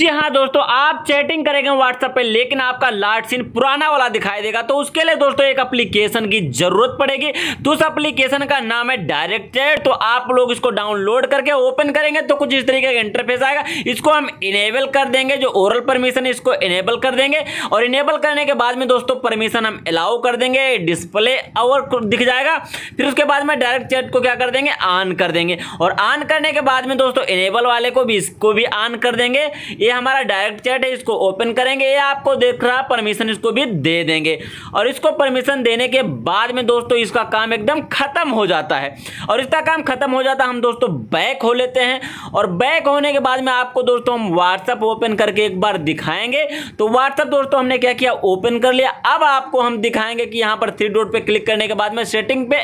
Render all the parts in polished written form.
जी हाँ दोस्तों, आप चैटिंग करेंगे व्हाट्सएप पे लेकिन आपका लास्ट सीन पुराना वाला दिखाई देगा, तो उसके लिए दोस्तों एक एप्लीकेशन की जरूरत पड़ेगी। तो उस एप्लीकेशन का नाम है डायरेक्ट चैट। तो आप लोग इसको डाउनलोड करके ओपन करेंगे तो कुछ इस तरीके का इंटरफेस आएगा। इसको हम इनेबल कर देंगे, जो ओरल परमिशन है इसको इनेबल कर देंगे, और इनेबल करने के बाद में दोस्तों परमिशन हम अलाउ कर देंगे, डिस्प्ले और दिख जाएगा। फिर उसके बाद में डायरेक्ट चैट को क्या कर देंगे, ऑन कर देंगे, और ऑन करने के बाद में दोस्तों इनेबल वाले को भी इसको भी ऑन कर देंगे। ये हमारा डायरेक्ट चैट है, इसको ओपन करेंगे, ये आपको देख रहा परमिशन इसको भी दे देंगे, और इसको परमिशन देने के बाद में दोस्तों इसका काम एकदम खत्म हो जाता है। और इसका काम खत्म हो जाता है, हम दोस्तों बैक हो लेते हैं, और बैक होने के बाद में आपको दोस्तों हम व्हाट्सएप ओपन करके एक बार दिखाएंगे। तो व्हाट्सएप दोस्तों हमने क्या किया, ओपन कर लिया। अब आपको हम दिखाएंगे कि यहाँ पर थ्री डॉट पे क्लिक करने के बाद में सेटिंग पे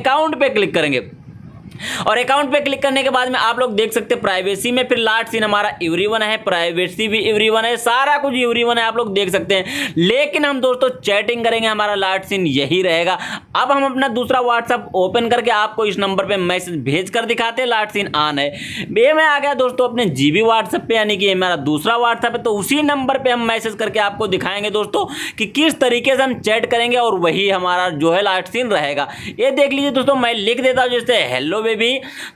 अकाउंट पे क्लिक करेंगे, और अकाउंट पे क्लिक करने के बाद में आप लोग देख सकते हैं प्राइवेसी में फिर लास्ट सीन हमारा एवरीवन है, प्राइवेसी भी एवरीवन है, सारा कुछ एवरीवन है, आप लोग देख सकते हैं। लेकिन हम दोस्तों चैटिंग करेंगे, हमारा लास्ट सीन यही रहेगा। अब हम अपना दूसरा व्हाट्सएप ओपन करके आपको इस नंबर पे मैसेज भेज कर दिखाते हैं, लास्ट सीन ऑन है। ये मैं आ गया दोस्तों अपने जीबी व्हाट्सएप पे, यानी कि ये मेरा दूसरा व्हाट्सएप है। तो उसी नंबर पर हम मैसेज करके आपको दिखाएंगे दोस्तों कि किस तरीके से हम चैट करेंगे, और वही हमारा जो है लास्ट सीन रहेगा। ये देख लीजिए दोस्तों, मैं लिख देता हूँ जैसे हेलो बेबी।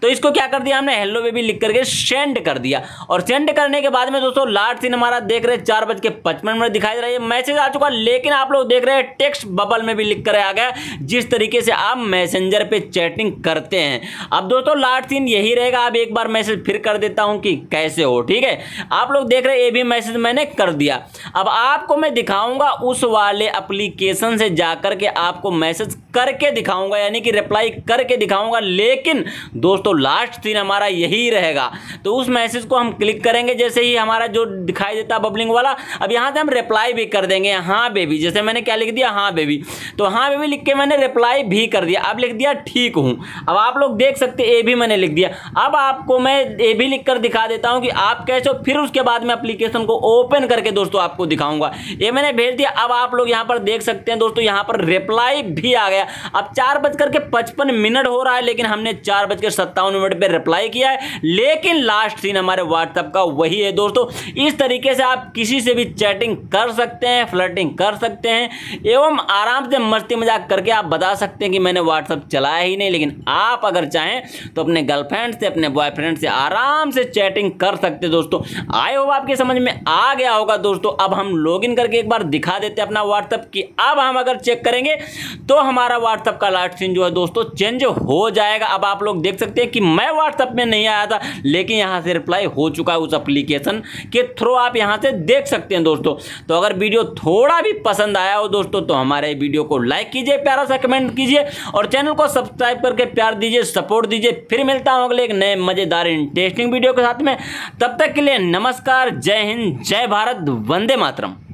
तो इसको क्या कर दिया हमने, हेलो बेबी लिख करके सेंड कर दिया, और सेंड करने के बाद में दोस्तों लास्ट सीन हमारा देख रहे 4:55 दिखाई दे रहा है, मैसेज आ चुका। लेकिन आप लोग देख रहे हैं टेक्स्ट बबल में भी लिख कर आ गया, जिस तरीके से आप मैसेंजर पे चैटिंग करते हैं। अब दोस्तों लास्ट सीन यही रहेगा। अब एक बार मैसेज फिर कर देता हूं कि कैसे हो, ठीक है। आप लोग देख रहे ये भी मैसेज मैंने कर दिया। अब आपको मैं दिखाऊंगा उस वाले एप्लीकेशन से जाकर के आपको मैसेज करके दिखाऊंगा, यानी कि रिप्लाई करके दिखाऊंगा। लेकिन दोस्तों लास्ट सीन हमारा यही रहेगा। तो उस मैसेज को हम क्लिक करेंगे, जैसे ही हमारा जो दिखाई देता बबलिंग वाला, अब यहां से हम रिप्लाई भी कर देंगे, हाँ बेबी। जैसे मैंने क्या लिख दिया, हाँ बेबी, तो हाँ बेबी लिख के मैंने रिप्लाई भी कर दिया। अब लिख दिया ठीक हूं। अब आप लोग देख सकते ये भी मैंने लिख दिया। अब आपको मैं ये भी लिख कर दिखा देता हूं कि आप कैसे हो। फिर उसके बाद में एप्लीकेशन को ओपन करके दोस्तों आपको दिखाऊंगा। ये मैंने भेज दिया। अब आप लोग यहां पर देख सकते हैं दोस्तों, यहां पर रिप्लाई भी आ गया। अब 4:55 हो रहा है, लेकिन हमने 4:57 पे रिप्लाई किया है। लेकिन लास्ट सीन हमारे व्हाट्सएप का वही है दोस्तों। इस तरीके से आप किसी से भी चैटिंग कर सकते हैं, फ्लर्टिंग कर सकते हैं, एवं आराम से मस्ती मजाक करके आप बता सकते हैं कि मैंने व्हाट्सएप चलाया ही नहीं। लेकिन आप अगर चाहें तो अपने गर्लफ्रेंड से, अपने बॉयफ्रेंड से आराम से चैटिंग कर सकते हैं दोस्तों। आई होप आपके समझ में आ गया होगा दोस्तों। अब हम लॉगिन करके एक बार दिखा देते हैं अपना व्हाट्सएप की। अब हम अगर चेक करेंगे तो हमारा व्हाट्सएप का लास्ट सीन जो है दोस्तों चेंज हो जाएगा। अब आप लोग देख सकते हैं कि मैं व्हाट्सएप में नहीं आया था, लेकिन यहां से रिप्लाई हो चुका है उस एप्लीकेशन के थ्रू। आप यहां से देख सकते हैं दोस्तों। तो अगर वीडियो थोड़ा भी पसंद आया हो दोस्तों, तो हमारे वीडियो को लाइक कीजिए, प्यारा सा कमेंट कीजिए, और चैनल को सब्सक्राइब करके प्यार दीजिए, सपोर्ट दीजिए। फिर मिलता हूं अगले एक नए मजेदार इंटरेस्टिंग वीडियो के साथ में। तब तक के लिए नमस्कार, जय हिंद, जय भारत, वंदे मातरम।